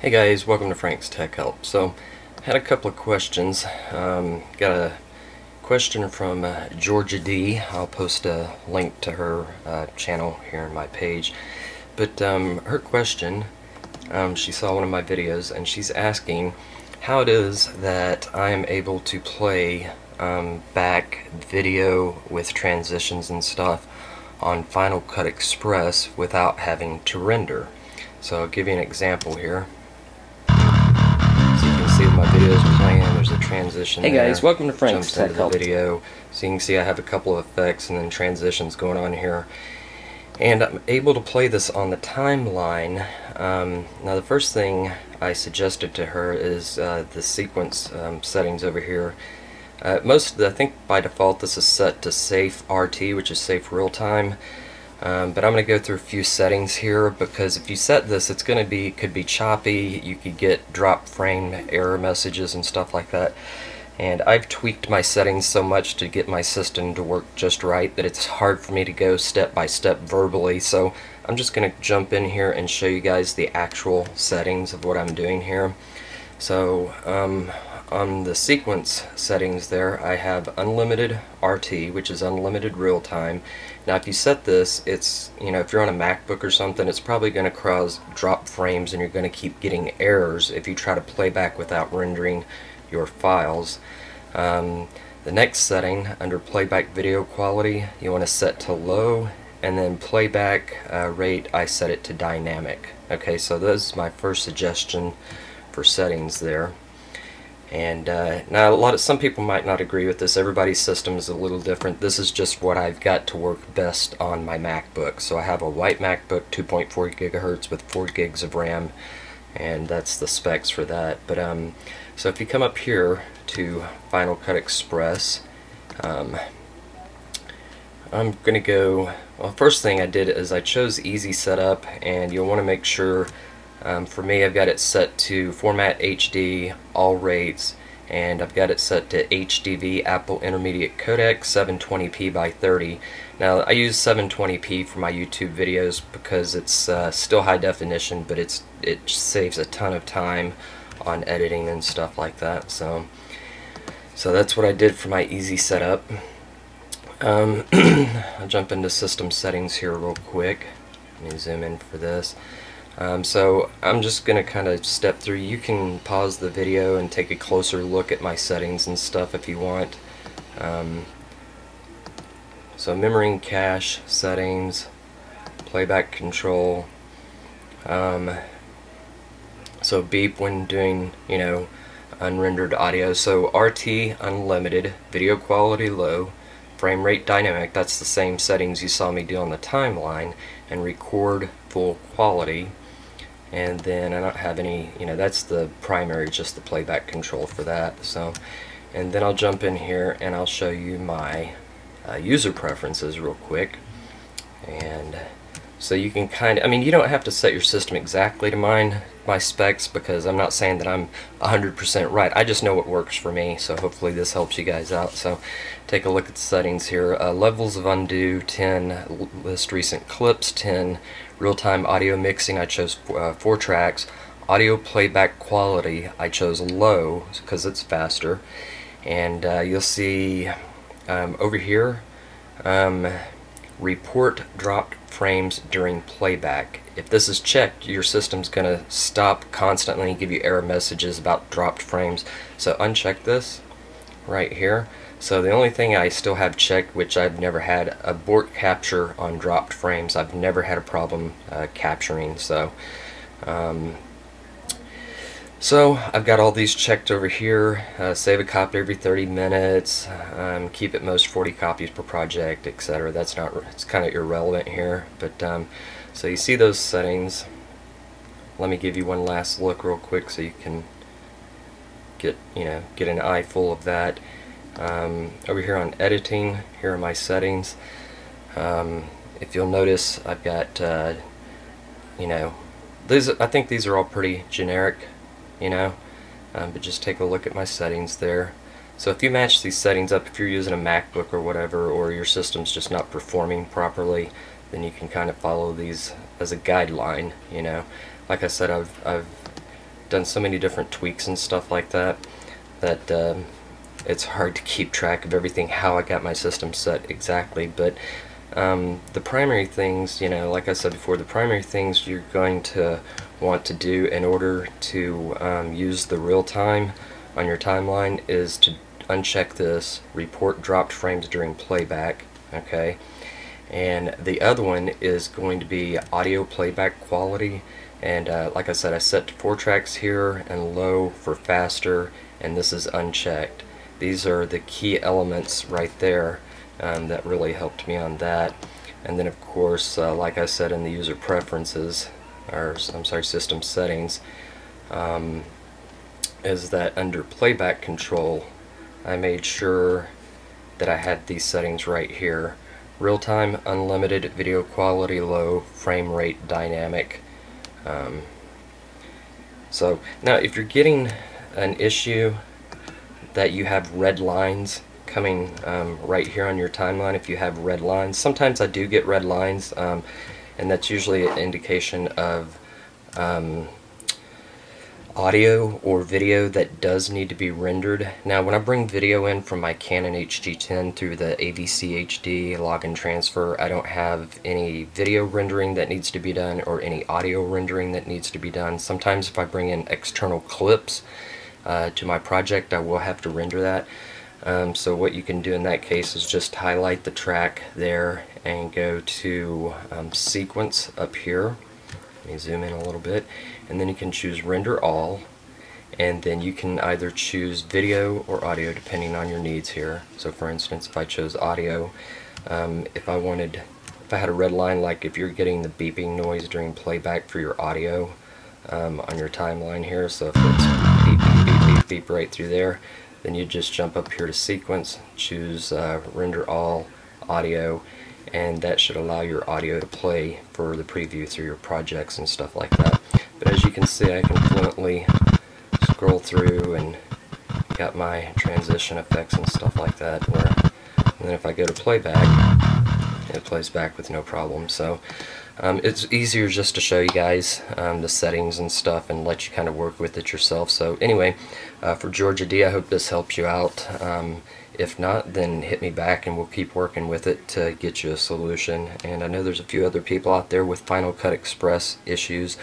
Hey guys, welcome to Franks Tech Help. So, had a couple of questions. Got a question from Georgia D. I'll post a link to her channel here in my page. But her question, she saw one of my videos and she's asking how it is that I'm able to play back video with transitions and stuff on Final Cut Express without having to render. So I'll give you an example here. My videos playing, there's a transition. Hey guys, welcome to Franks Tech Help. Video. So you can see I have a couple of effects and then transitions going on here. And I'm able to play this on the timeline. Now the first thing I suggested to her is the sequence settings over here. I think by default this is set to Safe RT, which is Safe Real Time. But I'm going to go through a few settings here, because if you set this, it's going to be, could be choppy, you could get drop frame error messages and stuff like that. And I've tweaked my settings so much to get my system to work just right that it's hard for me to go step by step verbally. So I'm just going to jump in here and show you guys the actual settings of what I'm doing here. So on the sequence settings there, I have unlimited RT, which is unlimited real time. Now if you set this, it's, you know, if you're on a MacBook or something, it's probably going to cause drop frames and you're going to keep getting errors if you try to play back without rendering your files. The next setting, under playback video quality, you want to set to low, and then playback rate, I set it to dynamic. Okay, so that's my first suggestion for settings there. And now some people might not agree with this. Everybody's system is a little different. This is just what I've got to work best on my MacBook. So I have a white MacBook, 2.4 gigahertz with 4 gigs of RAM, and that's the specs for that. But so if you come up here to Final Cut Express, I'm gonna go, well, first thing I did is I chose easy setup, and you'll want to make sure, for me, I've got it set to format HD, all rates, and I've got it set to HDV, Apple Intermediate Codec, 720p by 30. Now I use 720p for my YouTube videos because it's still high definition, but it saves a ton of time on editing and stuff like that. So that's what I did for my easy setup. I'll jump into system settings here real quick. Let me zoom in for this. So I'm just going to kind of step through. You can pause the video and take a closer look at my settings and stuff if you want. So memory and cache settings, playback control, so beep when doing, you know, unrendered audio. So RT unlimited, video quality low, frame rate dynamic, that's the same settings you saw me do on the timeline, and record full quality. And then I don't have any, you know, that's the primary, just the playback control for that. So, and then I'll jump in here and I'll show you my user preferences real quick. And so you can kind of, I mean, you don't have to set your system exactly to mine, my specs, because I'm not saying that I'm 100% right. I just know what works for me, so hopefully this helps you guys out. So take a look at the settings here. Levels of undo, 10, list recent clips, 10, real-time audio mixing, I chose 4 tracks, audio playback quality, I chose low, because it's faster. And you'll see over here, report dropped frames during playback. If this is checked, your system's gonna stop constantly and give you error messages about dropped frames. So uncheck this right here. So the only thing I still have checked, which I've never had, abort capture on dropped frames. I've never had a problem capturing. So I've got all these checked over here. Save a copy every 30 minutes, keep at most 40 copies per project, etc. That's not, it's kind of irrelevant here, but so you see those settings. Let me give you one last look real quick so you can get, you know, get an eye full of that. Over here on editing, here are my settings. If you'll notice, I've got you know, these, I think these are all pretty generic, you know, but just take a look at my settings there. So if you match these settings up, if you're using a MacBook or whatever, or your system's just not performing properly, then you can kind of follow these as a guideline, you know. Like I said, I've done so many different tweaks and stuff like that, that it's hard to keep track of everything, how I got my system set exactly. But the primary things, you know, like I said before, the primary things you're going to want to do in order to use the real time on your timeline is to uncheck this report dropped frames during playback, okay? And the other one is going to be audio playback quality. And like I said, I set to 4 tracks here and low for faster, and this is unchecked. These are the key elements right there that really helped me on that. And then of course, like I said, in the user preferences, or I'm sorry, system settings, is that under playback control, I made sure that I had these settings right here. Real-time, unlimited, video quality low, frame rate dynamic. So now if you're getting an issue that you have red lines coming right here on your timeline, if you have red lines, sometimes I do get red lines, and that's usually an indication of audio or video that does need to be rendered. Now when I bring video in from my Canon HG10 through the AVCHD login transfer, I don't have any video rendering that needs to be done or any audio rendering that needs to be done. Sometimes if I bring in external clips to my project, I will have to render that. So what you can do in that case is just highlight the track there and go to sequence up here. Let me zoom in a little bit, and then you can choose render all, and then you can either choose video or audio depending on your needs here. So for instance, if I chose audio, if I had a red line, like if you're getting the beeping noise during playback for your audio on your timeline here, so if it's beep, beep, beep, beep, beep right through there, then you just jump up here to sequence, choose render all audio, and that should allow your audio to play for the preview through your projects and stuff like that. But as you can see, I can fluently scroll through and got my transition effects and stuff like that. And then if I go to playback, it plays back with no problem. So it's easier just to show you guys the settings and stuff and let you kind of work with it yourself. So anyway, for Georgia D, I hope this helps you out. If not, then hit me back and we'll keep working with it to get you a solution. And I know there's a few other people out there with Final Cut Express issues,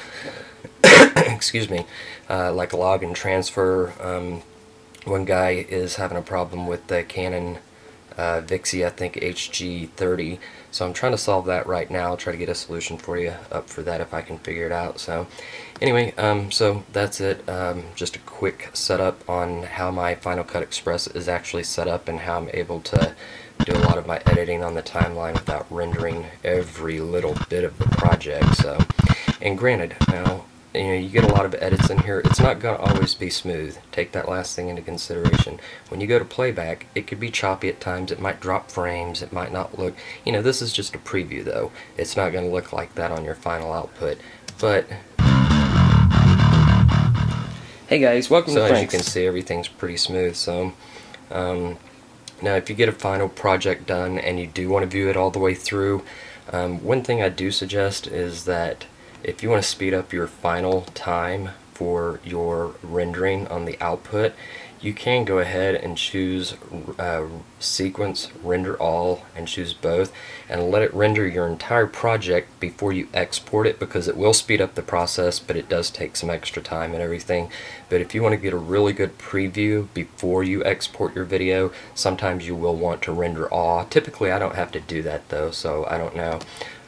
excuse me, like log and transfer. One guy is having a problem with the Canon VIXI, I think HG30. So I'm trying to solve that right now. I'll try to get a solution for you up for that if I can figure it out. So anyway, so that's it. Just a quick setup on how my Final Cut Express is actually set up and how I'm able to do a lot of my editing on the timeline without rendering every little bit of the project. So, and granted, now, you know, you get a lot of edits in here. It's not going to always be smooth. Take that last thing into consideration. When you go to playback, it could be choppy at times. It might drop frames. It might not look... You know, this is just a preview, though. It's not going to look like that on your final output. But... Hey, guys. Welcome to Franks. So, as you can see, everything's pretty smooth. So, now, if you get a final project done and you do want to view it all the way through, one thing I do suggest is that if you want to speed up your final time for your rendering on the output, you can go ahead and choose sequence, render all, and choose both, and let it render your entire project before you export it, because it will speed up the process, but it does take some extra time and everything. But if you want to get a really good preview before you export your video, sometimes you will want to render all. Typically, I don't have to do that though, so I don't know.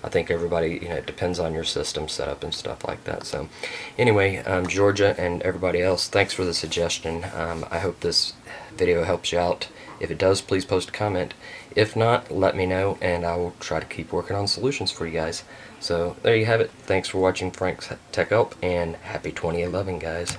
I think everybody, you know, it depends on your system setup and stuff like that. So anyway, Georgia and everybody else, thanks for the suggestion. I hope this video helps you out. If it does, please post a comment. If not, let me know, and I will try to keep working on solutions for you guys. So there you have it. Thanks for watching Franks Tech Help, and happy 2011, guys.